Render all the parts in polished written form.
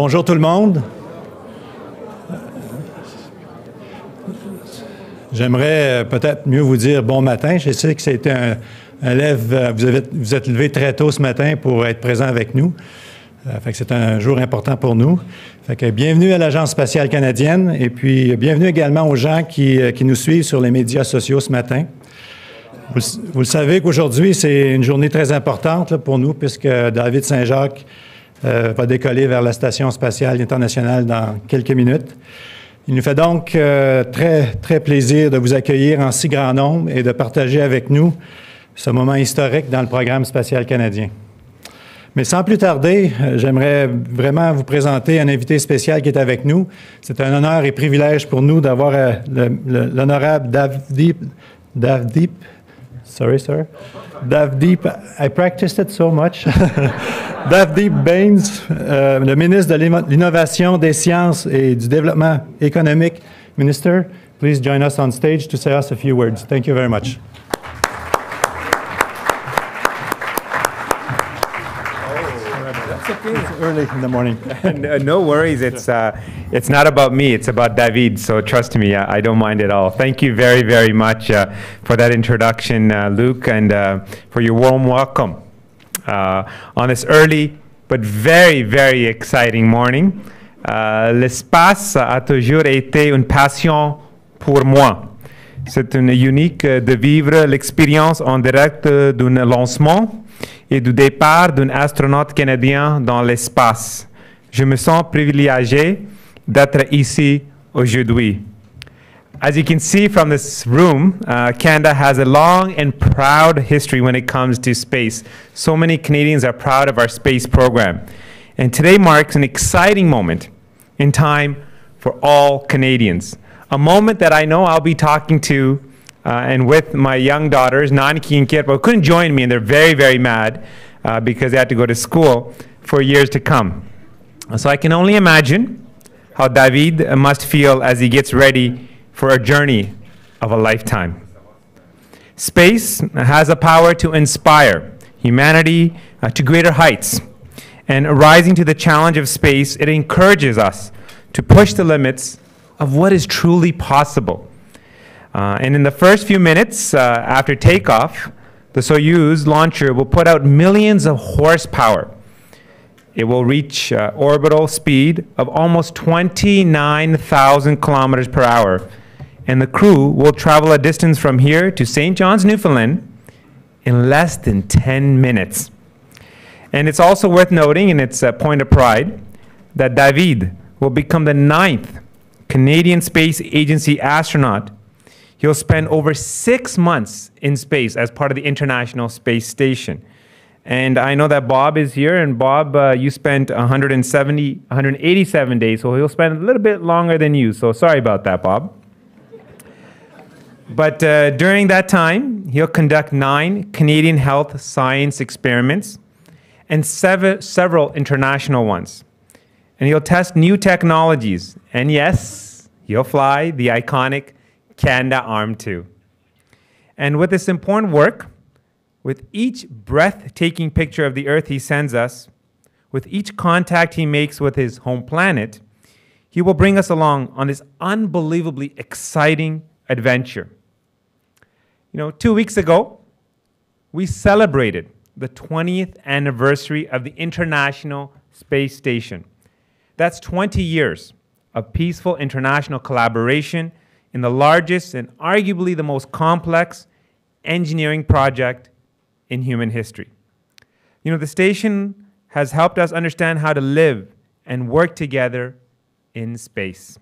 Bonjour tout le monde. J'aimerais peut-être mieux vous dire bon matin. Je sais que c'était un lève. Vous êtes levé très tôt ce matin pour être présent avec nous. C'est un jour important pour nous. Bienvenue à l'Agence spatiale canadienne et puis bienvenue également aux gens qui nous suivent sur les médias sociaux ce matin. Vous le savez qu'aujourd'hui, c'est une journée très importante là, pour nous puisque David Saint-Jacques va décoller vers la Station spatiale internationale dans quelques minutes. Il nous fait donc très plaisir de vous accueillir en si grand nombre et de partager avec nous ce moment historique dans le programme spatial canadien. Mais sans plus tarder, j'aimerais vraiment vous présenter un invité spécial qui est avec nous. C'est un honneur et privilège pour nous d'avoir l'honorable Navdeep Bains, le ministre de l'Innovation, des Sciences et du Développement économique. Minister, please join us on stage to say us a few words. Thank you very much. Early in the morning. No worries. It's not about me. It's about David. So trust me, I don't mind at all. Thank you very, very much for that introduction, Luke, and for your warm welcome on this early but very, very exciting morning. L'espace a toujours été une passion pour moi. C'est une unique de vivre l'expérience en direct d'un lancement et du départ d'un astronaute canadien dans l'espace. Je me sens privilégié d'être ici aujourd'hui. As you can see from this room, Canada has a long and proud history when it comes to space. So many Canadians are proud of our space program. And today marks an exciting moment in time for all Canadians. A moment that I know I'll be talking to and with my young daughters, Nanki and Kirpo, couldn't join me, and they're very, very mad because they had to go to school for years to come. So I can only imagine how David must feel as he gets ready for a journey of a lifetime. Space has a power to inspire humanity to greater heights. And rising to the challenge of space, it encourages us to push the limits of what is truly possible. And in the first few minutes after takeoff, the Soyuz launcher will put out millions of horsepower. It will reach orbital speed of almost 29,000 kilometers per hour. And the crew will travel a distance from here to St. John's, Newfoundland in less than 10 minutes. And it's also worth noting, and it's a point of pride, that David will become the 9th Canadian Space Agency astronaut. He'll spend over 6 months in space as part of the International Space Station. And I know that Bob is here, and Bob, you spent 187 days, so he'll spend a little bit longer than you, so sorry about that, Bob. But during that time, he'll conduct 9 Canadian health science experiments and several international ones. And he'll test new technologies. And yes, he'll fly the iconic Canadarm2. And with this important work, with each breathtaking picture of the Earth he sends us, with each contact he makes with his home planet, he will bring us along on this unbelievably exciting adventure. You know, 2 weeks ago, we celebrated the 20th anniversary of the International Space Station. That's 20 years of peaceful international collaboration in the largest and arguably the most complex engineering project in human history. You know, the station has helped us understand how to live and work together in space.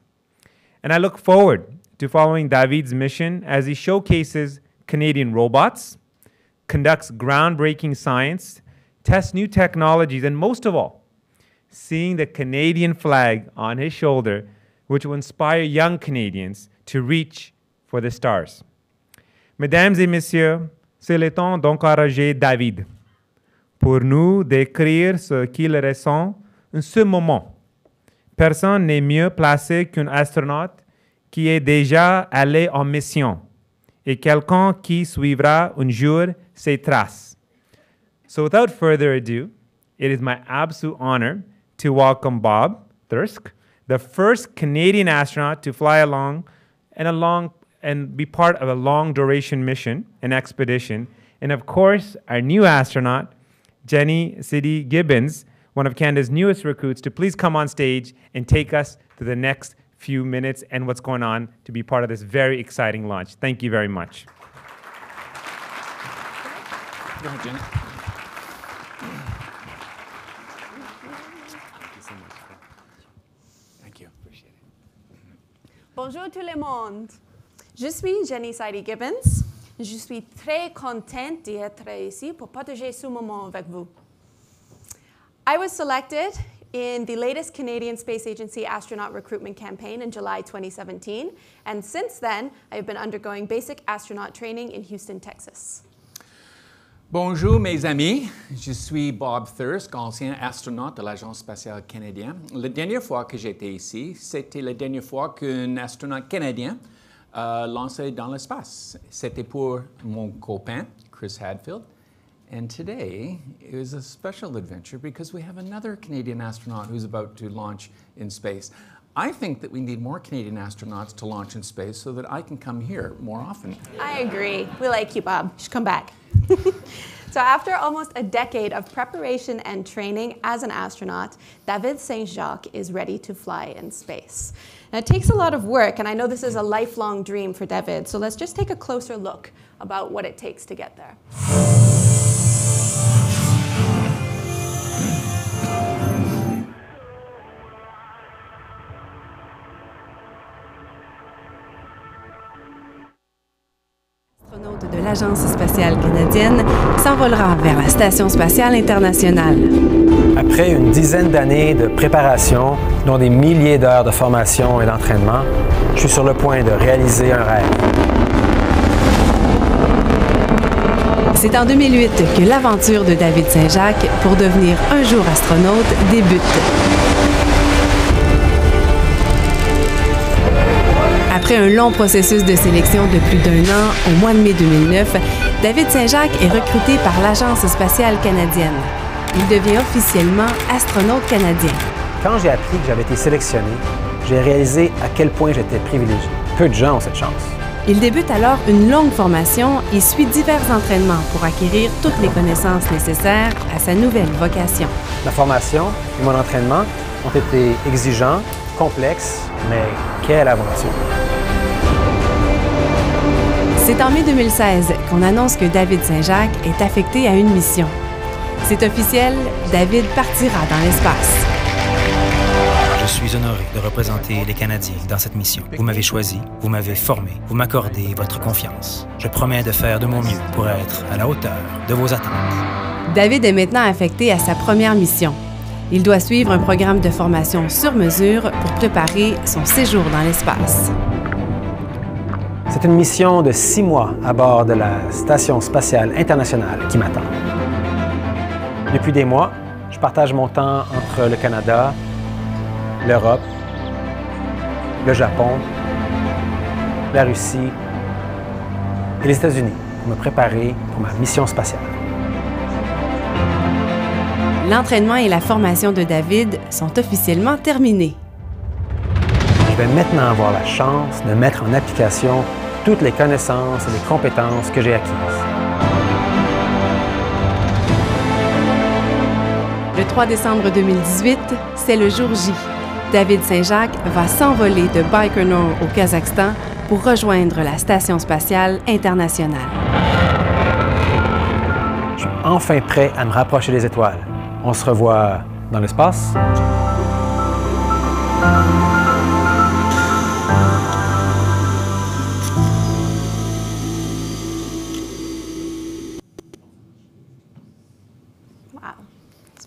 And I look forward to following David's mission as he showcases Canadian robots, conducts groundbreaking science, tests new technologies, and most of all, seeing the Canadian flag on his shoulder, which will inspire young Canadians to reach for the stars. Mesdames et messieurs, c'est le temps d'encourager David pour nous décrire ce qu'il ressent en ce moment. Personne n'est mieux placé qu'un astronaute qui est déjà allé en mission et quelqu'un qui suivra un jour ses traces. So without further ado, it is my absolute honor to welcome Bob Thirsk, the first Canadian astronaut to fly along and be part of a long-duration mission, an expedition. And of course, our new astronaut, Jenni Sidey-Gibbons, one of Canada's newest recruits, to please come on stage and take us through the next few minutes and what's going on to be part of this very exciting launch. Thank you very much. Go ahead, Jenni. Bonjour tout le monde. Je suis Jenni Sidey-Gibbons. Je suis très contente d'être ici pour partager ce moment avec vous. I was selected in the latest Canadian Space Agency astronaut recruitment campaign in July 2017, and since then, I have been undergoing basic astronaut training in Houston, Texas. Bonjour mes amis, je suis Bob Thirsk, ancien astronaute de l'Agence spatiale canadienne. La dernière fois que j'étais ici, c'était la dernière fois qu'un astronaute canadien lançait dans l'espace. C'était pour mon copain, Chris Hadfield. And today is a special adventure because we have another Canadian astronaut who's about to launch in space. I think that we need more Canadian astronauts to launch in space so that I can come here more often. I agree. We like you, Bob. You should come back. So after almost a decade of preparation and training as an astronaut, David Saint-Jacques is ready to fly in space. Now it takes a lot of work, and I know this is a lifelong dream for David, so let's just take a closer look about what it takes to get there. L'Agence spatiale canadienne s'envolera vers la Station spatiale internationale. Après une dizaine d'années de préparation, dont des milliers d'heures de formation et d'entraînement, je suis sur le point de réaliser un rêve. C'est en 2008 que l'aventure de David Saint-Jacques pour devenir un jour astronaute débute. Après un long processus de sélection de plus d'un an, au mois de mai 2009, David Saint-Jacques est recruté par l'Agence spatiale canadienne. Il devient officiellement astronaute canadien. Quand j'ai appris que j'avais été sélectionné, j'ai réalisé à quel point j'étais privilégié. Peu de gens ont cette chance. Il débute alors une longue formation et suit divers entraînements pour acquérir toutes les connaissances nécessaires à sa nouvelle vocation. Ma formation et mon entraînement ont été exigeants, complexes, mais quelle aventure! C'est en mai 2016 qu'on annonce que David Saint-Jacques est affecté à une mission. C'est officiel, David partira dans l'espace. Je suis honoré de représenter les Canadiens dans cette mission. Vous m'avez choisi, vous m'avez formé, vous m'accordez votre confiance. Je promets de faire de mon mieux pour être à la hauteur de vos attentes. David est maintenant affecté à sa première mission. Il doit suivre un programme de formation sur mesure pour préparer son séjour dans l'espace. C'est une mission de 6 mois à bord de la Station spatiale internationale qui m'attend. Depuis des mois, je partage mon temps entre le Canada, l'Europe, le Japon, la Russie et les États-Unis pour me préparer pour ma mission spatiale. L'entraînement et la formation de David sont officiellement terminés. Je vais maintenant avoir la chance de mettre en application toutes les connaissances et les compétences que j'ai acquises. Le 3 décembre 2018, c'est le jour J. David Saint-Jacques va s'envoler de Baikonur au Kazakhstan pour rejoindre la Station spatiale internationale. Je suis enfin prêt à me rapprocher des étoiles. On se revoit dans l'espace.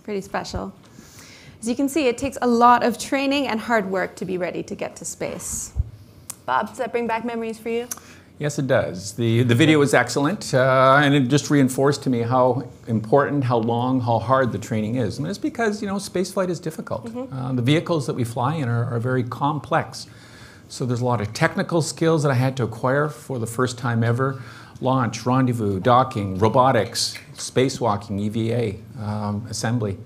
Pretty special. As you can see, it takes a lot of training and hard work to be ready to get to space. Bob, does that bring back memories for you? Yes, it does. The video was excellent, and it just reinforced to me how important, how long, how hard the training is. And it's because, you know, spaceflight is difficult. Mm-hmm. The vehicles that we fly in are very complex. So there's a lot of technical skills that I had to acquire for the first time ever. Launch, rendezvous, docking, robotics, spacewalking, EVA, assembly.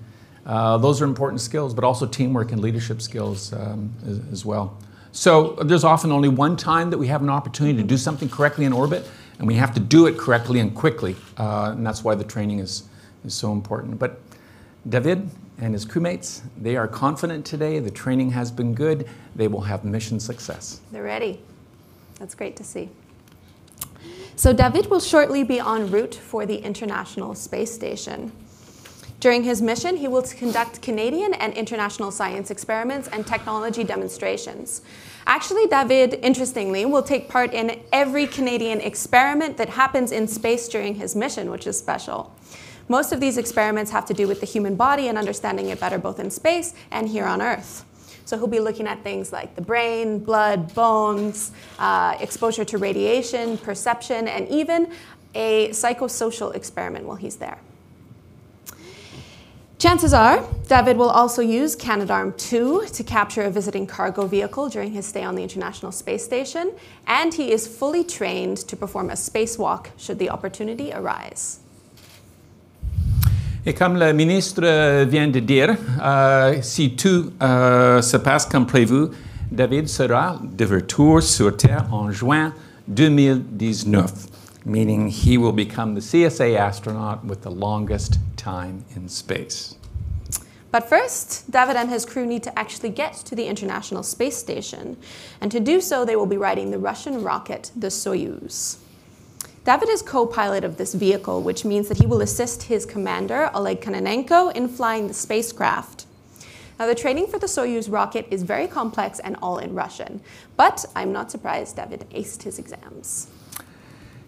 Those are important skills, but also teamwork and leadership skills as well. So there's often only one time that we have an opportunity to do something correctly in orbit, and we have to do it correctly and quickly, and that's why the training is so important. But David and his crewmates, they are confident today. The training has been good. They will have mission success. They're ready. That's great to see. So David will shortly be en route for the International Space Station. During his mission, he will conduct Canadian and international science experiments and technology demonstrations. Actually, David, interestingly, will take part in every Canadian experiment that happens in space during his mission, which is special. Most of these experiments have to do with the human body and understanding it better both in space and here on Earth. So he'll be looking at things like the brain, blood, bones, exposure to radiation, perception, and even a psychosocial experiment while he's there. Chances are, David will also use Canadarm2 to capture a visiting cargo vehicle during his stay on the International Space Station, and he is fully trained to perform a spacewalk should the opportunity arise. Et comme le ministre vient de dire, si tout se passe comme prévu, David sera de retour sur Terre en juin 2019. Meaning he will become the CSA astronaut with the longest time in space. But first, David and his crew need to actually get to the International Space Station. And to do so, they will be riding the Russian rocket, the Soyuz. David is co-pilot of this vehicle, which means that he will assist his commander, Oleg Kononenko, in flying the spacecraft. Now, the training for the Soyuz rocket is very complex and all in Russian. But I'm not surprised David aced his exams.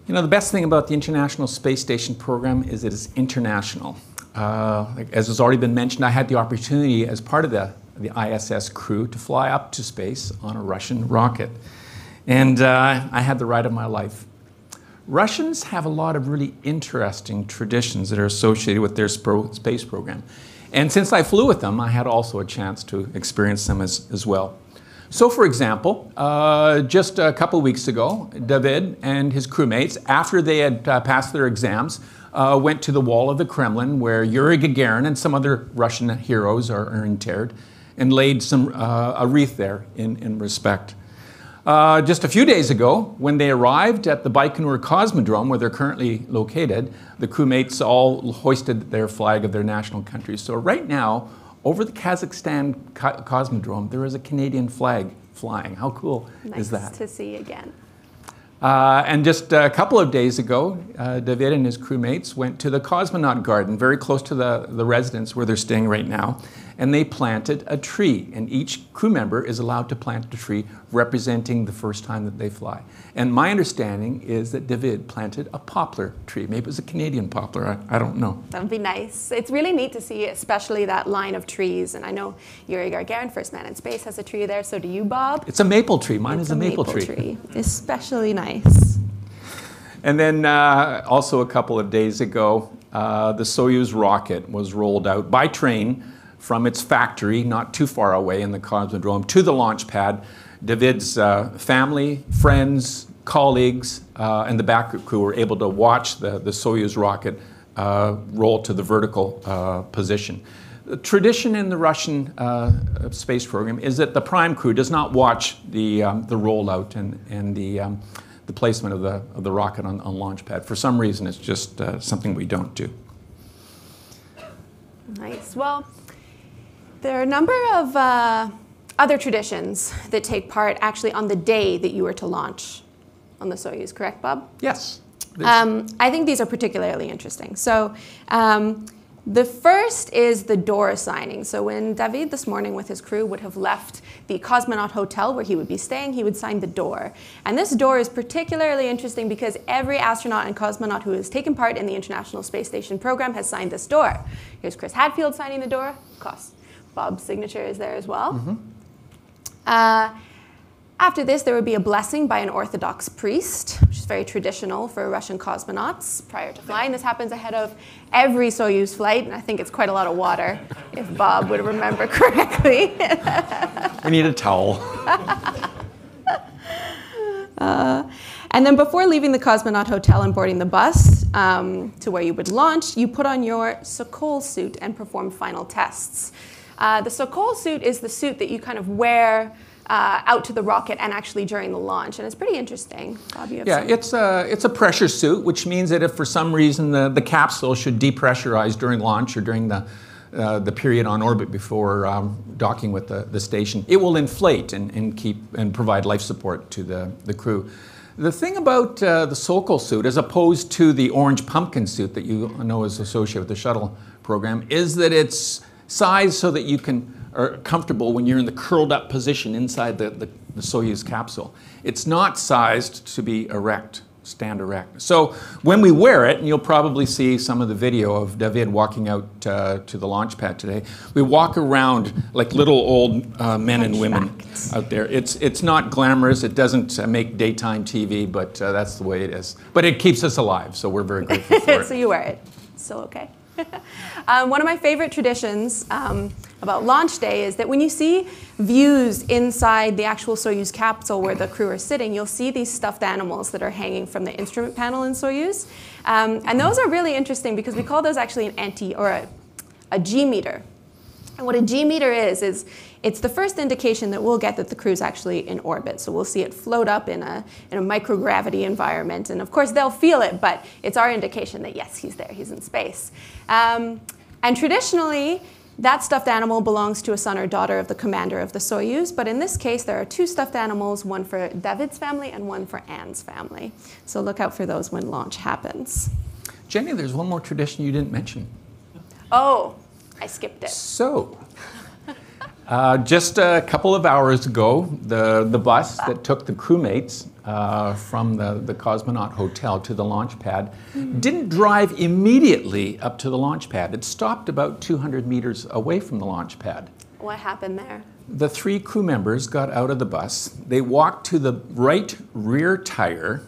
You know, the best thing about the International Space Station program is it is international. As has already been mentioned, I had the opportunity as part of the ISS crew to fly up to space on a Russian rocket. And I had the ride of my life. Russians have a lot of really interesting traditions that are associated with their space program. And since I flew with them, I had also a chance to experience them as well. So, for example, just a couple weeks ago, David and his crewmates, after they had passed their exams, went to the wall of the Kremlin where Yuri Gagarin and some other Russian heroes are interred, and laid a wreath there in respect. Just a few days ago, when they arrived at the Baikonur Cosmodrome, where they're currently located, the crewmates all hoisted their flag of their national country. So right now, over the Kazakhstan Cosmodrome, there is a Canadian flag flying. How cool is that? Nice to see again. And just a couple of days ago, David and his crewmates went to the Cosmonaut Garden, very close to the residence where they're staying right now, and they planted a tree. And each crew member is allowed to plant a tree representing the first time that they fly. And my understanding is that David planted a poplar tree. Maybe it was a Canadian poplar, I don't know. That would be nice. It's really neat to see, especially that line of trees. And I know Yuri Gagarin, First Man in Space, has a tree there. So do you, Bob? It's a maple tree. Mine is a maple tree. Especially nice. And then also a couple of days ago, the Soyuz rocket was rolled out by train from its factory, not too far away in the Cosmodrome, to the launch pad. David's family, friends, colleagues, and the backup crew were able to watch the Soyuz rocket roll to the vertical position. The tradition in the Russian space program is that the prime crew does not watch the rollout and the placement of the rocket on launch pad. For some reason, it's just something we don't do. Nice. Well, there are a number of other traditions that take part actually on the day that you were to launch on the Soyuz, correct, Bob? Yes. I think these are particularly interesting. So the first is the door signing. So when David this morning with his crew would have left the Cosmonaut Hotel where he would be staying, he would sign the door. And this door is particularly interesting because every astronaut and cosmonaut who has taken part in the International Space Station program has signed this door. Here's Chris Hadfield signing the door, of course. Bob's signature is there as well. Mm-hmm. After this, there would be a blessing by an Orthodox priest, which is very traditional for Russian cosmonauts prior to flying. This happens ahead of every Soyuz flight, and I think it's quite a lot of water, if Bob would remember correctly. We need a towel. And then before leaving the Cosmonaut Hotel and boarding the bus, to where you would launch, you put on your Sokol suit and perform final tests. The Sokol suit is the suit that you kind of wear out to the rocket and actually during the launch, and it's pretty interesting. Bob, you have something? It's a pressure suit, which means that if for some reason the capsule should depressurize during launch or during the period on orbit before docking with the station, it will inflate and provide life support to the crew. The thing about the Sokol suit, as opposed to the orange pumpkin suit that you know is associated with the shuttle program, is that it's sized so that you are comfortable when you're in the curled up position inside the Soyuz capsule. It's not sized to be erect. Stand erect. So when we wear it, and you'll probably see some of the video of David walking out to the launch pad today, we walk around like little old men and women out there. It's not glamorous. It doesn't make daytime TV, but that's the way it is. But it keeps us alive, so we're very grateful for it. So you wear it. It's still okay. One of my favorite traditions about launch day is that when you see views inside the actual Soyuz capsule where the crew are sitting, you'll see these stuffed animals that are hanging from the instrument panel in Soyuz. And those are really interesting because we call those actually an a G-meter. And what a G-meter is it's the first indication that we'll get that the crew's actually in orbit. So we'll see it float up in a microgravity environment. And of course, they'll feel it, but it's our indication that, yes, he's there, he's in space. And traditionally, that stuffed animal belongs to a son or daughter of the commander of the Soyuz. But in this case, there are two stuffed animals, one for David's family and one for Anne's family. So look out for those when launch happens. Jenni, there's one more tradition you didn't mention. Oh. I skipped it. So, just a couple of hours ago, the bus that took the crewmates from the cosmonaut hotel to the launch pad didn't drive immediately up to the launch pad. It stopped about 200 meters away from the launch pad. What happened there? The three crew members got out of the bus. They walked to the right rear tire,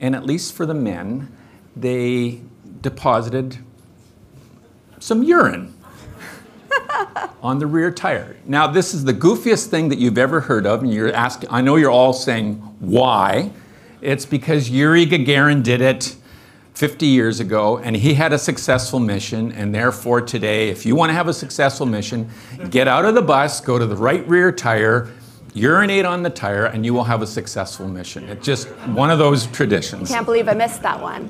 and at least for the men, they deposited some urine on the rear tire. Now, this is the goofiest thing that you've ever heard of, and you're asking, I know you're all saying, why? It's because Yuri Gagarin did it 50 years ago, and he had a successful mission, and therefore today, if you want to have a successful mission, get out of the bus, go to the right rear tire, urinate on the tire, and you will have a successful mission. It's just one of those traditions. I can't believe I missed that one.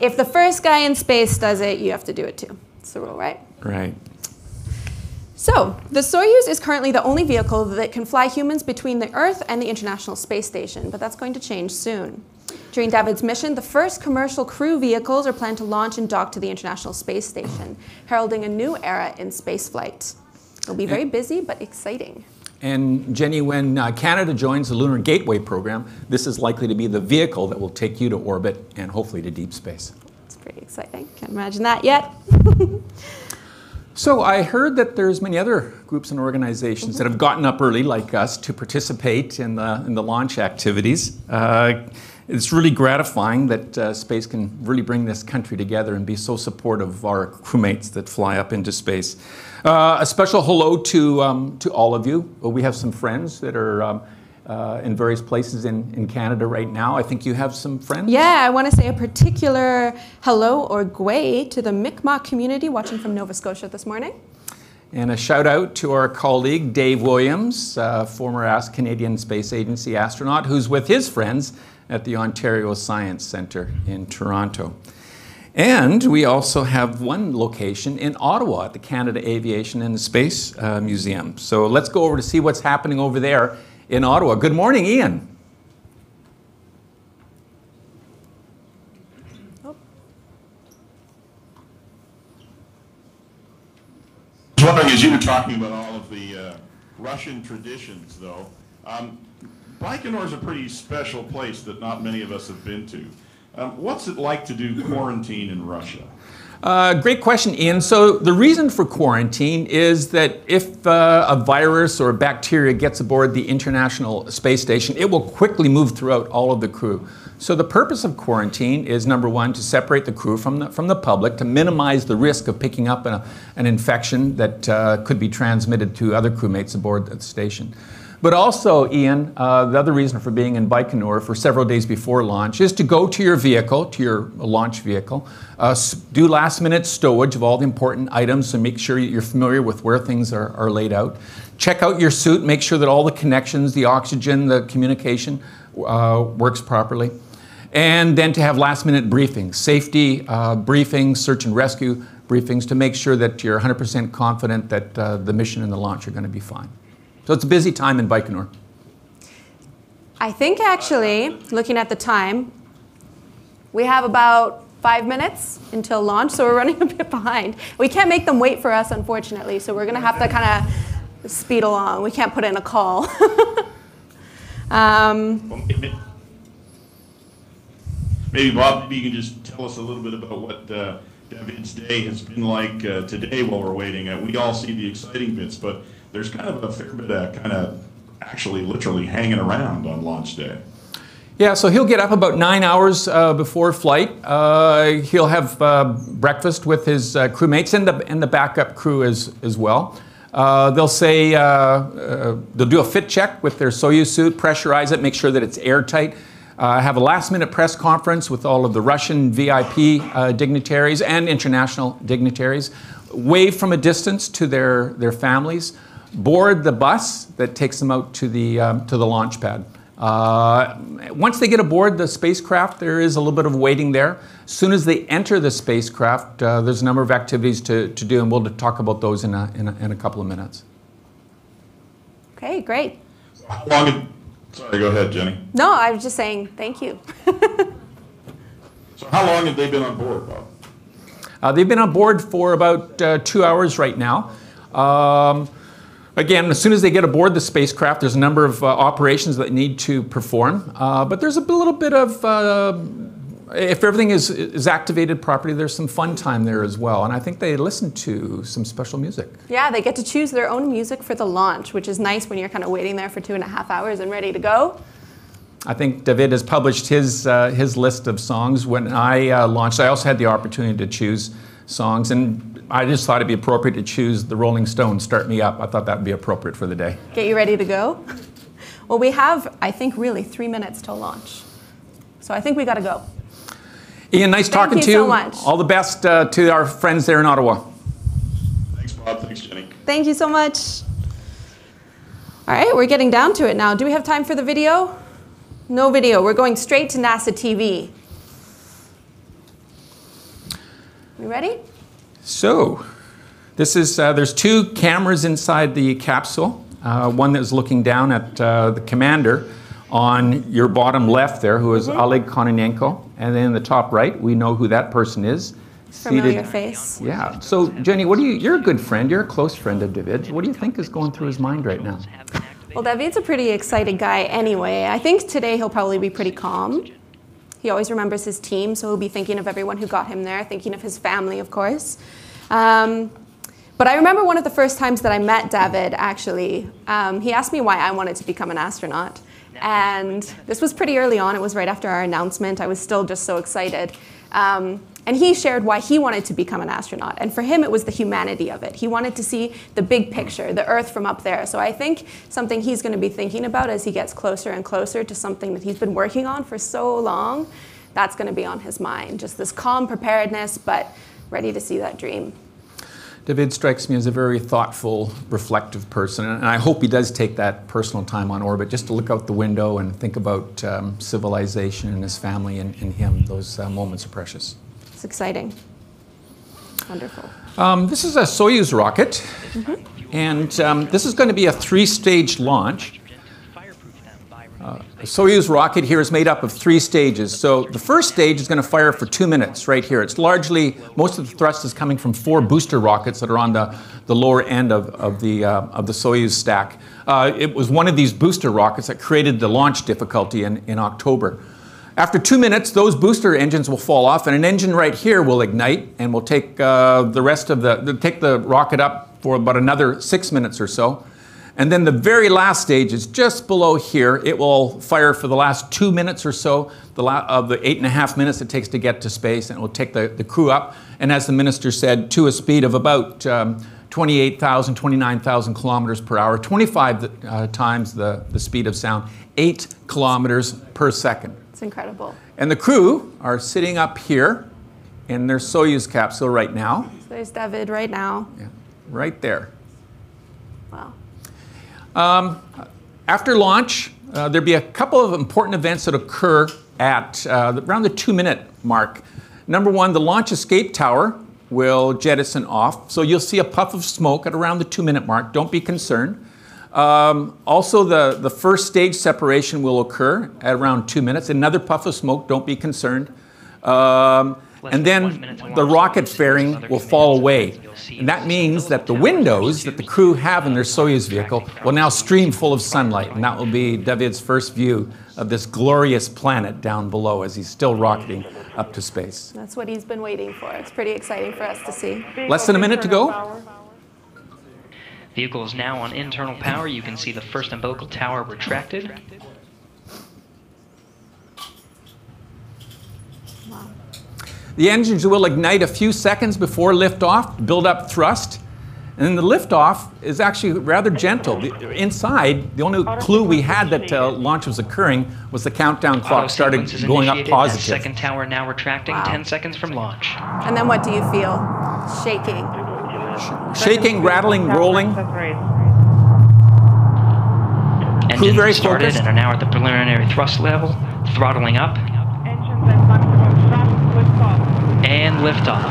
If the first guy in space does it, you have to do it too. It's the rule, right? Right. So, the Soyuz is currently the only vehicle that can fly humans between the Earth and the International Space Station, but that's going to change soon. During David's mission, the first commercial crew vehicles are planned to launch and dock to the International Space Station, heralding a new era in spaceflight. It'll be very busy, but exciting. And Jenni, when Canada joins the Lunar Gateway program, this is likely to be the vehicle that will take you to orbit and hopefully to deep space. It's pretty exciting. Can't imagine that yet. So I heard that there's many other groups and organizations that have gotten up early, like us, to participate in the launch activities. It's really gratifying that space can really bring this country together and be so supportive of our crewmates that fly up into space. A special hello to all of you. Well, we have some friends that are in various places in Canada right now. I think you have some friends? Yeah, I want to say a particular hello or gwei to the Mi'kmaq community watching from Nova Scotia this morning. And a shout out to our colleague Dave Williams, former Canadian Space Agency astronaut, who's with his friends at the Ontario Science Centre in Toronto. And we also have one location in Ottawa at the Canada Aviation and Space Museum. So let's go over to see what's happening over there in Ottawa. Good morning, Ian. Oh. I was wondering, as you were talking about all of the Russian traditions, though, Baikonur is a pretty special place that not many of us have been to. What's it like to do quarantine in Russia? Great question, Ian. So the reason for quarantine is that if a virus or a bacteria gets aboard the International Space Station, it will quickly move throughout all of the crew. So the purpose of quarantine is, number one, to separate the crew from the public, to minimize the risk of picking up an infection that could be transmitted to other crewmates aboard the station. But also, Ian, the other reason for being in Baikonur for several days before launch is to go to your vehicle, to your launch vehicle, do last-minute stowage of all the important items and make sure you're familiar with where things are laid out. Check out your suit, make sure that all the connections, the oxygen, the communication works properly. And then to have last-minute briefings, safety briefings, search and rescue briefings to make sure that you're 100% confident that the mission and the launch are going to be fine. So it's a busy time in Baikonur. I think actually, looking at the time, we have about 5 minutes until launch, so we're running a bit behind. We can't make them wait for us, unfortunately, so we're going to have to kind of speed along. We can't put in a call. Maybe, Bob, maybe you can just tell us a little bit about what David's day has been like today while we're waiting. We all see the exciting bits, but there's kind of a fair bit of kind of actually literally hanging around on launch day. Yeah, so he'll get up about 9 hours before flight. He'll have breakfast with his crewmates and the backup crew as well. They'll do a fit check with their Soyuz suit, pressurize it, make sure that it's airtight. Have a last-minute press conference with all of the Russian VIP dignitaries and international dignitaries. Wave from a distance to their families. Board the bus that takes them out to the launch pad. Once they get aboard the spacecraft, there is a little bit of waiting there. As soon as they enter the spacecraft, there's a number of activities to do, and we'll talk about those in a couple of minutes. Okay, great. Sorry, go ahead, Jenni. No, I was just saying thank you. So how long have they been on board, Bob? They've been on board for about 2 hours right now. Again, as soon as they get aboard the spacecraft, there's a number of operations that need to perform. But there's a little bit of, if everything is activated properly, there's some fun time there as well. And I think they listen to some special music. Yeah, they get to choose their own music for the launch, which is nice when you're kind of waiting there for 2.5 hours and ready to go. I think David has published his list of songs. When I launched, I also had the opportunity to choose songs, and I just thought it'd be appropriate to choose the Rolling Stones' Start Me Up. I thought that would be appropriate for the day. Get you ready to go? Well, we have, I think, really 3 minutes till launch. So I think we got to go. Ian, nice talking to you. Thank you so much. All the best to our friends there in Ottawa. Thanks, Bob. Thanks, Jenni. Thank you so much. All right, we're getting down to it now. Do we have time for the video? No video. We're going straight to NASA TV. You ready? So, this is, there's two cameras inside the capsule. One that is looking down at the commander on your bottom left there, who is Oleg Kononenko. And then in the top right, we know who that person is. Familiar face. Yeah. So, Jenni, what do you, you're a good friend. You're a close friend of David. What do you think is going through his mind right now? Well, David's a pretty excited guy anyway. I think today he'll probably be pretty calm. He always remembers his team, so he'll be thinking of everyone who got him there, thinking of his family, of course. But I remember one of the first times that I met David, actually. He asked me why I wanted to become an astronaut. And this was pretty early on. It was right after our announcement. I was still just so excited. And he shared why he wanted to become an astronaut. And for him, it was the humanity of it. He wanted to see the big picture, the Earth from up there. So I think something he's going to be thinking about as he gets closer and closer to something that he's been working on for so long, that's going to be on his mind. Just this calm preparedness, but ready to see that dream. David strikes me as a very thoughtful, reflective person, and I hope he does take that personal time on orbit just to look out the window and think about civilization and his family and him. Those moments are precious. It's exciting. Wonderful. This is a Soyuz rocket, and this is going to be a three-stage launch. The Soyuz rocket here is made up of three stages. So the first stage is going to fire for 2 minutes right here. It's largely, most of the thrust is coming from 4 booster rockets that are on the lower end of the Soyuz stack. It was one of these booster rockets that created the launch difficulty in October. After 2 minutes, those booster engines will fall off, and an engine right here will ignite and will take the rest of the rocket up for about another 6 minutes or so. And then the very last stage is just below here. It will fire for the last 2 minutes or so of the 8.5 minutes it takes to get to space, and it will take the crew up. And as the minister said, to a speed of about 28,000, 29,000 kilometers per hour, 25 times the speed of sound, 8 kilometers per second. It's incredible. And the crew are sitting up here in their Soyuz capsule right now. So there's David right now. Yeah, right there. Wow. After launch, there'll be a couple of important events that occur at around the 2-minute mark. Number one, the launch escape tower will jettison off. So you'll see a puff of smoke at around the 2-minute mark. Don't be concerned. Also, the first stage separation will occur at around 2 minutes. Another puff of smoke. Don't be concerned. And then the rocket fairing will fall away. And that means that the windows that the crew have in their Soyuz vehicle will now stream full of sunlight. And that will be David's first view of this glorious planet down below as he's still rocketing up to space. That's what he's been waiting for. It's pretty exciting for us to see. Less than a minute to go. Vehicle is now on internal power. You can see the first umbilical tower retracted. Wow. The engines will ignite a few seconds before liftoff, build up thrust, and then the liftoff is actually rather gentle. Inside, the only clue we had that launch was occurring was the countdown clock started going up positive. Second tower now retracting, wow. 10 seconds from launch. And then what do you feel? Shaking. Shaking, rattling, rolling. Engines very started and are now at the preliminary thrust level, throttling up. And liftoff.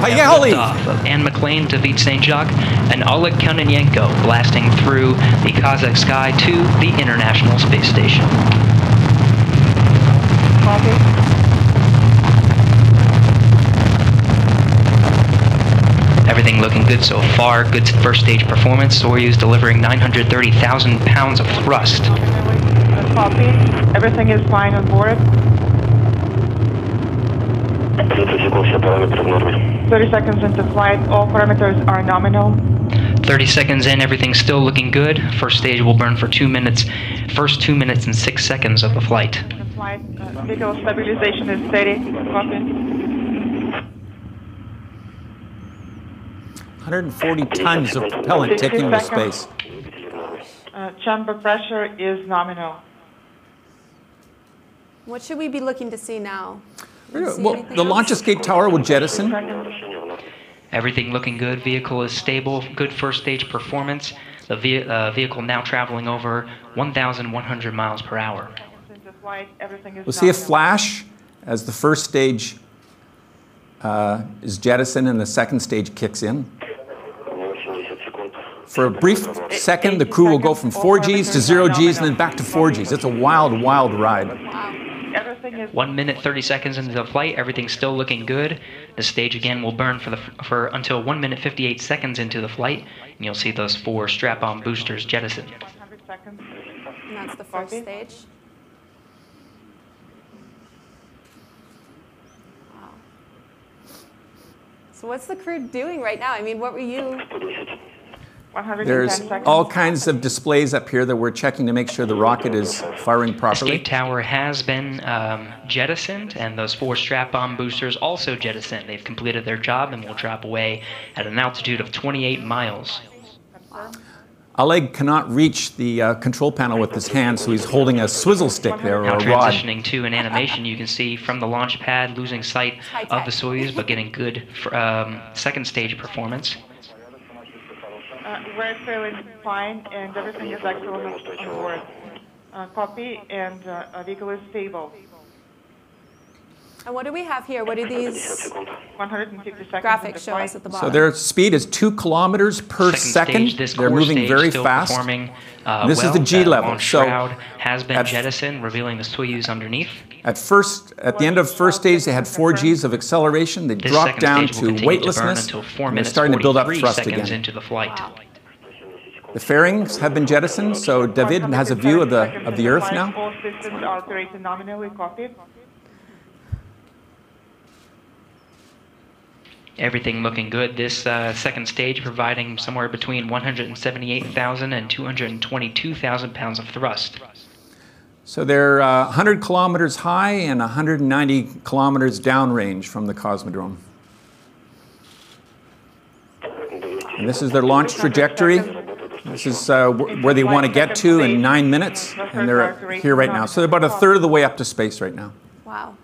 Liftoff of Anne McLean, David Saint-Jacques, and Oleg Kononenko blasting through the Kazakh sky to the International Space Station. Copy. Everything looking good so far. Good first stage performance. Soyuz delivering 930,000 pounds of thrust. Copy. Everything is fine on board. 30 seconds into flight, all parameters are nominal. 30 seconds in, everything's still looking good. First stage will burn for 2 minutes, first 2 minutes and 6 seconds of the flight. Vehicle stabilization is steady. 140 tons of propellant taking into space. Chamber pressure is nominal. What should we be looking to see now? Well, the launch escape tower will jettison. Everything looking good. Vehicle is stable. Good first stage performance. The vehicle now traveling over 1,100 miles per hour. We'll see a flash as the first stage is jettisoned and the second stage kicks in. For a brief second, the crew will go from 4Gs to 0Gs and then back to 4Gs. It's a wild, wild ride. Wow. 1 minute, 30 seconds into the flight, everything's still looking good. The stage again will burn for until 1 minute, 58 seconds into the flight, and you'll see those four strap-on boosters jettison. And that's the first stage. Wow. So what's the crew doing right now? I mean, what were you... There's all kinds of displays up here that we're checking to make sure the rocket is firing properly. Escape tower has been jettisoned, and those four strap-on boosters also jettisoned. They've completed their job and will drop away at an altitude of 28 miles. Oleg cannot reach the control panel with his hand, so he's holding a swizzle stick there, or a rod. Now transitioning to an animation, you can see from the launch pad losing sight of the Soyuz, but getting good second stage performance. We're fairly fine, and everything is excellent on board. Copy, and vehicle is stable. And what do we have here? What do these 150 graphics show us at the bottom? So their speed is 2 kilometers per second. They're moving very fast. This is the G level. So has been jettisoned, revealing the Soyuz underneath. At the end of first stage, they had 4 Gs of acceleration. They dropped down to weightlessness. They're starting to build up thrust again. Into the flight. Wow. The fairings have been jettisoned. So David has a view of the Earth now. All systems are operated nominally. Copied. Everything looking good. This second stage providing somewhere between 178,000 and 222,000 pounds of thrust. So they're 100 kilometers high and 190 kilometers downrange from the Cosmodrome. And this is their launch trajectory. This is where they want to get to in 9 minutes, and they're here right now. So they're about a third of the way up to space right now. Wow.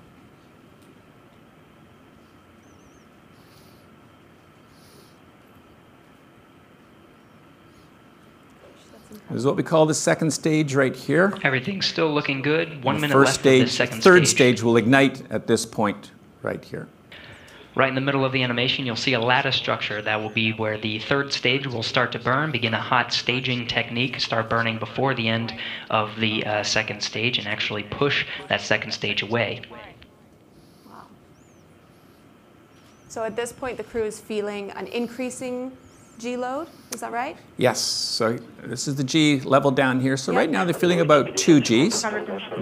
This is what we call the second stage right here. Everything's still looking good. 1 minute left of the second stage. Third stage will ignite at this point right here. Right in the middle of the animation, you'll see a lattice structure. That will be where the third stage will start to burn, begin a hot staging technique, start burning before the end of the second stage, and actually push that second stage away. Wow. So at this point, the crew is feeling an increasing G load, is that right? Yes, so this is the G level down here. So right now they're feeling about 2 Gs.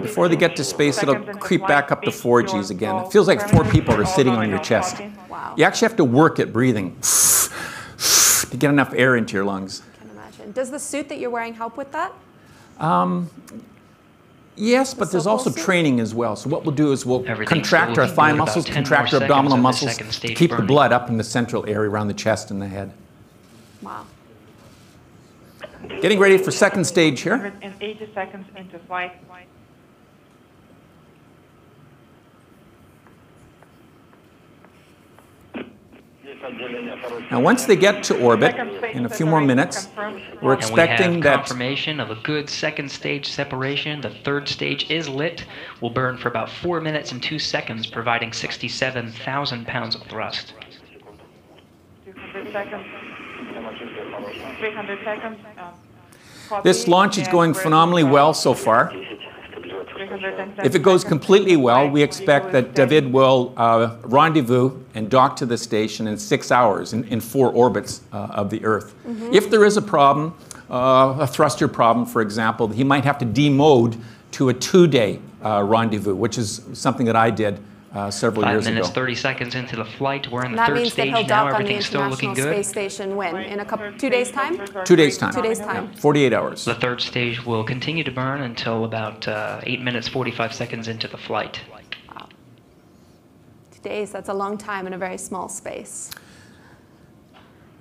Before they get to space, it'll creep back up to 4 Gs again. It feels like 4 people are sitting on your chest. Wow. You actually have to work at breathing to get enough air into your lungs. I can imagine. Does the suit that you're wearing help with that? Yes, but there's also training as well. So what we'll do is we'll contract our thigh muscles, contract our abdominal muscles to keep the blood up in the central area around the chest and the head. Wow. Getting ready for second stage here. 80 seconds into flight. Now, once they get to orbit in a few more minutes, we're expecting that confirmation of a good second stage separation. The third stage is lit. Will burn for about 4 minutes and 2 seconds, providing 67,000 pounds of thrust. 200 seconds. 300 seconds. This launch is going phenomenally well so far. If it goes completely well, we expect that David will rendezvous and dock to the station in 6 hours in 4 orbits of the Earth. Mm-hmm. If there is a problem, a thruster problem, for example, he might have to demode to a 2-day rendezvous, which is something that I did several years ago. 5 minutes, 30 seconds into the flight. We're in the third stage now. Everything's still looking good. That means that he'll dock on the International Space Station when? In a couple, 2 days' time? 2 days' time. 2 days' time. Yeah, 48 hours. The third stage will continue to burn until about 8 minutes, 45 seconds into the flight. Wow. 2 days, that's a long time in a very small space.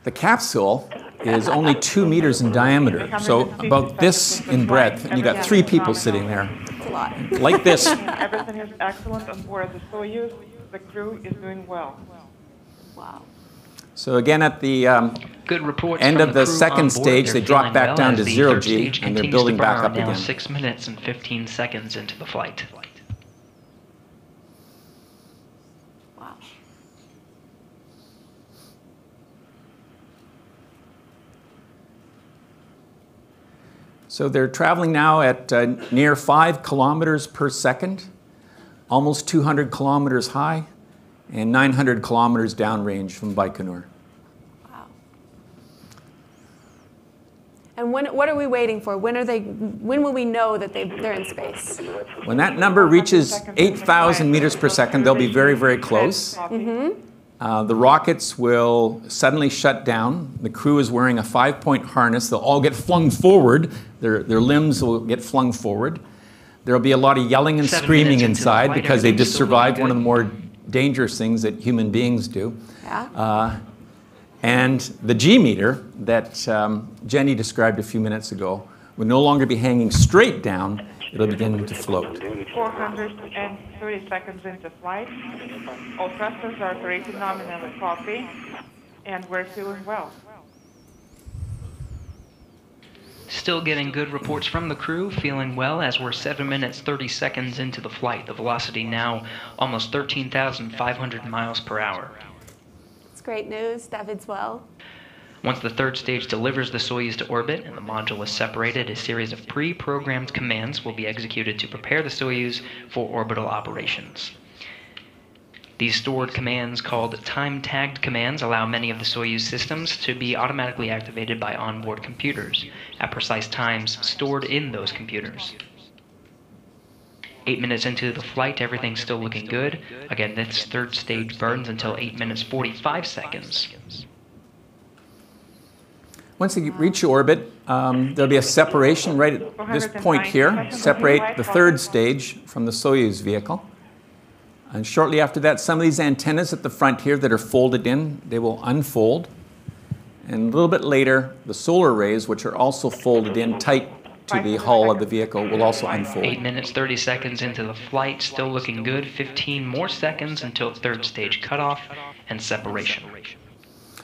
The capsule is only 2 meters in diameter, so about this in breadth, and you got 3 people sitting there. That's a lot. Like this. Everything is excellent on board the Soyuz. The crew is doing well. Wow. So again, at the end of the second stage, they drop back down to 0 G, and they're building back up again. Now 6 minutes and 15 seconds into the flight. So they're traveling now at near 5 kilometers per second, almost 200 kilometers high, and 900 kilometers downrange from Baikonur. Wow. And what are we waiting for? When will we know that they're in space? When that number reaches 8,000 meters per second, they'll be very, very close. Mm-hmm. The rockets will suddenly shut down. The crew is wearing a 5-point harness. They'll all get flung forward. Their limbs will get flung forward. There'll be a lot of yelling and screaming inside because they just survived one of the more dangerous things that human beings do. Yeah. And the G meter that Jenni described a few minutes ago will no longer be hanging straight down. It'll begin to float. 430 seconds into flight. All thrusters are operating nominally properly, and we're doing well. Still getting good reports from the crew, feeling well as we're 7 minutes 30 seconds into the flight. The velocity now almost 13,500 miles per hour. It's great news. David's well. Once the third stage delivers the Soyuz to orbit and the module is separated, a series of pre-programmed commands will be executed to prepare the Soyuz for orbital operations. These stored commands, called time-tagged commands, allow many of the Soyuz systems to be automatically activated by onboard computers at precise times stored in those computers. 8 minutes into the flight, everything's still looking good. Again, this third stage burns until 8 minutes 45 seconds. Once they reach orbit, there'll be a separation right at this point here. Separate the third stage from the Soyuz vehicle. And shortly after that, some of these antennas at the front here that are folded in, they will unfold. And a little bit later, the solar rays, which are also folded in tight to the hull of the vehicle, will also unfold. 8 minutes, 30 seconds into the flight, still looking good. 15 more seconds until third stage cutoff and separation.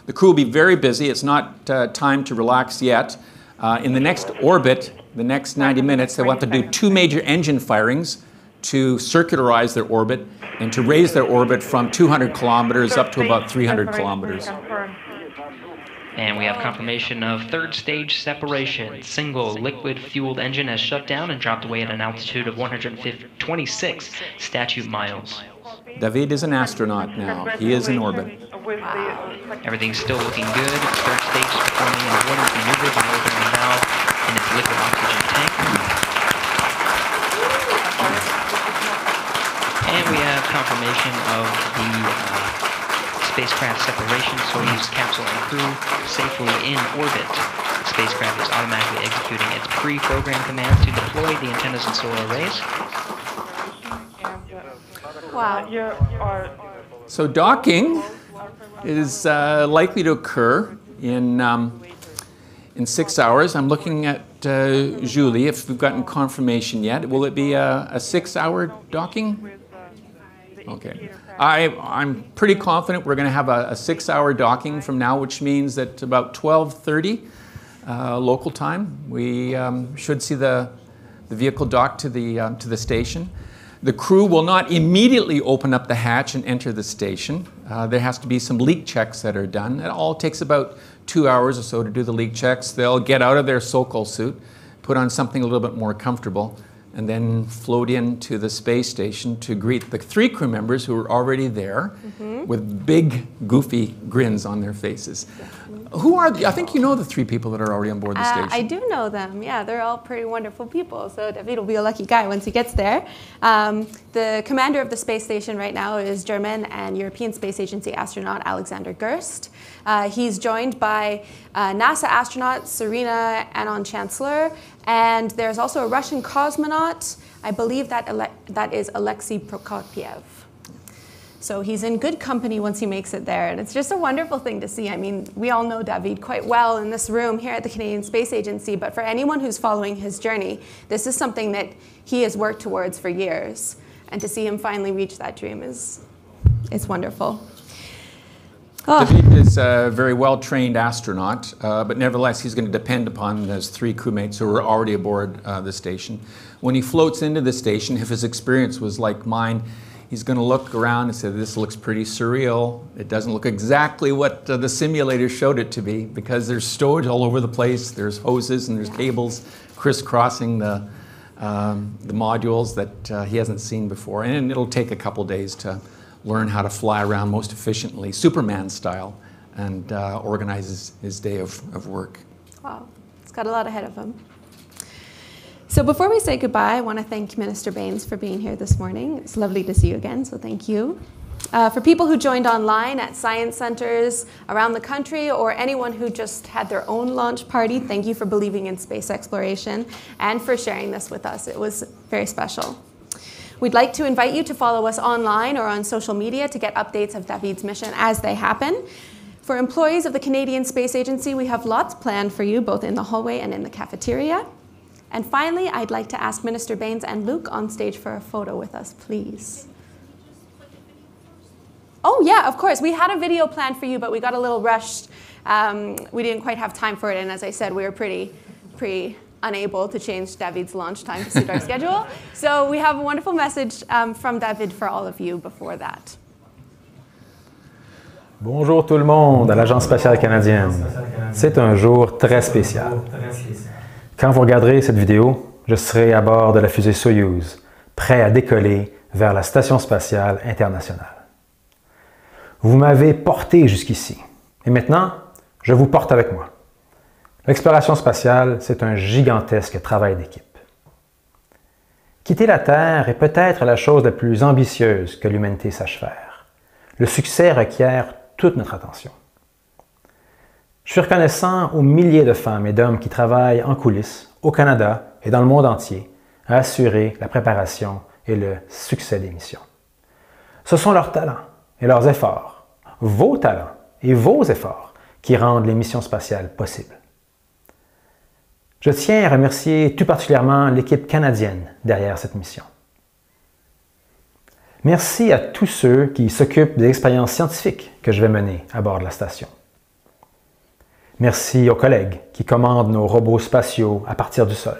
The crew will be very busy. It's not time to relax yet. In the next orbit, the next 90 minutes, they'll have to do 2 major engine firings to circularize their orbit and to raise their orbit from 200 kilometers up to about 300 kilometers. And we have confirmation of third stage separation. Single liquid-fueled engine has shut down and dropped away at an altitude of 126 statute miles. David is an astronaut now. He is in orbit. Wow. Everything's still looking good. Third stage performing in water maneuvers and opening the valve in its liquid oxygen tank. And we have confirmation of the spacecraft separation. Soyuz capsule and crew safely in orbit. The spacecraft is automatically executing its pre-programmed commands to deploy the antennas and solar arrays. Wow. So docking is likely to occur in 6 hours. I'm looking at Julie if we've gotten confirmation yet. Will it be a 6-hour docking? Okay. I'm pretty confident we're going to have a 6-hour docking from now, which means that about 12:30 local time, we should see the vehicle dock to the station. The crew will not immediately open up the hatch and enter the station. There has to be some leak checks that are done. It all takes about 2 hours or so to do the leak checks. They'll get out of their Sokol suit, put on something a little bit more comfortable, and then float into the space station to greet the 3 crew members who were already there with big, goofy grins on their faces. Who are they? I think you know the 3 people that are already on board the station. I do know them. Yeah, they're all pretty wonderful people. So David will be a lucky guy once he gets there. The commander of the space station right now is German and European Space Agency astronaut Alexander Gerst. He's joined by NASA astronaut Serena Auñón-Chancellor, and there's also a Russian cosmonaut. I believe that is Alexei Prokopiev. So he's in good company once he makes it there, and it's just a wonderful thing to see. I mean, we all know David quite well in this room here at the Canadian Space Agency, but for anyone who's following his journey, this is something that he has worked towards for years, and to see him finally reach that dream is wonderful. Oh. David is a very well-trained astronaut, but nevertheless, he's going to depend upon those 3 crewmates who are already aboard the station. When he floats into the station, if his experience was like mine, he's going to look around and say, this looks pretty surreal. It doesn't look exactly what the simulator showed it to be, because there's storage all over the place. There's hoses and there's cables crisscrossing the modules that he hasn't seen before. And it'll take a couple days to learn how to fly around most efficiently, Superman style, and organizes his day of work. Wow, he's got a lot ahead of him. So before we say goodbye, I want to thank Minister Bains for being here this morning. It's lovely to see you again, so thank you. For people who joined online at science centers around the country, or anyone who just had their own launch party, thank you for believing in space exploration and for sharing this with us. It was very special. We'd like to invite you to follow us online or on social media to get updates of David's mission as they happen. For employees of the Canadian Space Agency, we have lots planned for you, both in the hallway and in the cafeteria. And finally, I'd like to ask Minister Bains and Luke on stage for a photo with us, please. Oh yeah, of course. We had a video planned for you, but we got a little rushed. We didn't quite have time for it, and as I said, we were pretty unable to change David's launch time to suit our schedule. So we have a wonderful message from David for all of you before that. Bonjour tout le monde à l'Agence spatiale canadienne. C'est un jour très spécial. Quand vous regarderez cette vidéo, je serai à bord de la fusée Soyuz, prêt à décoller vers la Station spatiale internationale. Vous m'avez porté jusqu'ici, et maintenant, je vous porte avec moi. L'exploration spatiale, c'est un gigantesque travail d'équipe. Quitter la Terre est peut-être la chose la plus ambitieuse que l'humanité sache faire. Le succès requiert toute notre attention. Je suis reconnaissant aux milliers de femmes et d'hommes qui travaillent en coulisses, au Canada et dans le monde entier, à assurer la préparation et le succès des missions. Ce sont leurs talents et leurs efforts, vos talents et vos efforts, qui rendent les missions spatiales possibles. Je tiens à remercier tout particulièrement l'équipe canadienne derrière cette mission. Merci à tous ceux qui s'occupent des expériences scientifiques que je vais mener à bord de la station. Merci aux collègues qui commandent nos robots spatiaux à partir du sol.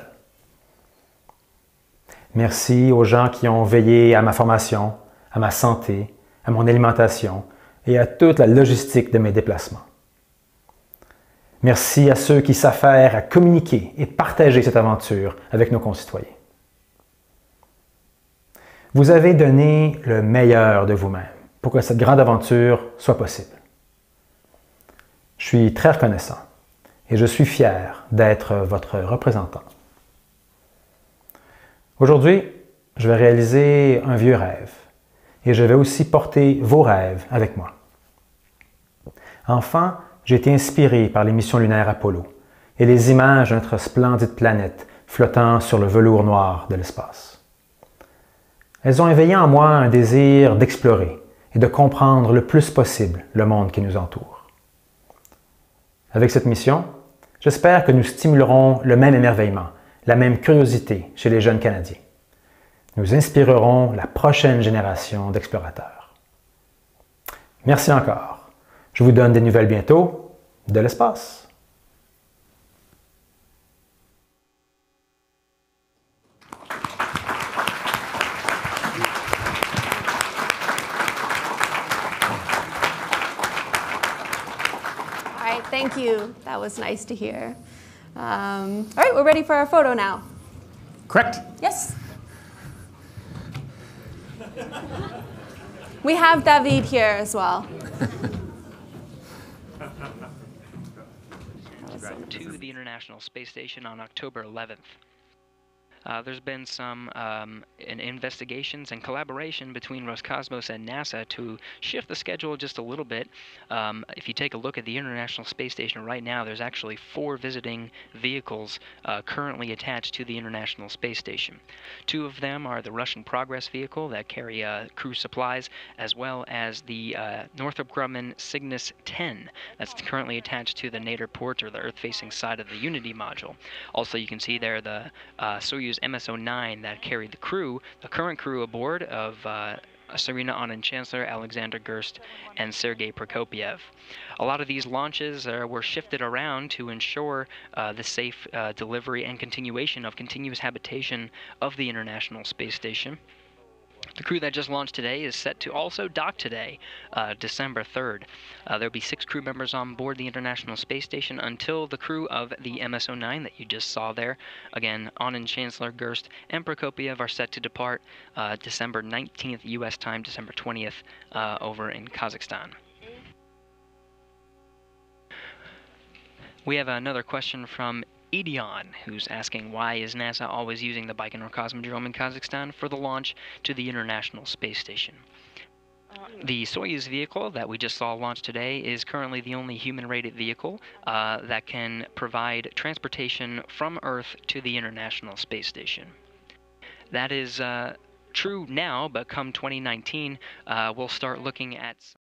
Merci aux gens qui ont veillé à ma formation, à ma santé, à mon alimentation et à toute la logistique de mes déplacements. Merci à ceux qui s'affairent à communiquer et partager cette aventure avec nos concitoyens. Vous avez donné le meilleur de vous-même pour que cette grande aventure soit possible. Je suis très reconnaissant et je suis fier d'être votre représentant. Aujourd'hui, je vais réaliser un vieux rêve et je vais aussi porter vos rêves avec moi. Enfant, j'ai été inspiré par les missions lunaires Apollo et les images de notre splendide planète flottant sur le velours noir de l'espace. Elles ont éveillé en moi un désir d'explorer et de comprendre le plus possible le monde qui nous entoure. Avec cette mission, j'espère que nous stimulerons le même émerveillement, la même curiosité chez les jeunes Canadiens. Nous inspirerons la prochaine génération d'explorateurs. Merci encore. Je vous donne des nouvelles bientôt de l'espace. Thank you. That was nice to hear. All right, we're ready for our photo now. Correct. Yes. We have David here as well. Welcome to the International Space Station on October 11th. There's been some investigations and collaboration between Roscosmos and NASA to shift the schedule just a little bit. If you take a look at the International Space Station right now, there's actually 4 visiting vehicles currently attached to the International Space Station. 2 of them are the Russian Progress vehicle that carry crew supplies, as well as the Northrop Grumman Cygnus 10 that's currently attached to the nadir port, or the Earth-facing side of the Unity module. Also, you can see there the Soyuz MS-09 that carried the crew, the current crew aboard of Serena Auñón-Chancellor, Alexander Gerst, and Sergei Prokopiev. A lot of these launches were shifted around to ensure the safe delivery and continuation of continuous habitation of the International Space Station. The crew that just launched today is set to also dock today, December 3rd. There'll be 6 crew members on board the International Space Station until the crew of the MS-09 that you just saw there. Again, Auñón-Chancellor, Gerst, and Prokopiev are set to depart December 19th U.S. time, December 20th over in Kazakhstan. We have another question from Edion, who's asking, why is NASA always using the Baikonur Cosmodrome in Kazakhstan for the launch to the International Space Station? The Soyuz vehicle that we just saw launch today is currently the only human-rated vehicle that can provide transportation from Earth to the International Space Station. That is true now, but come 2019, we'll start looking at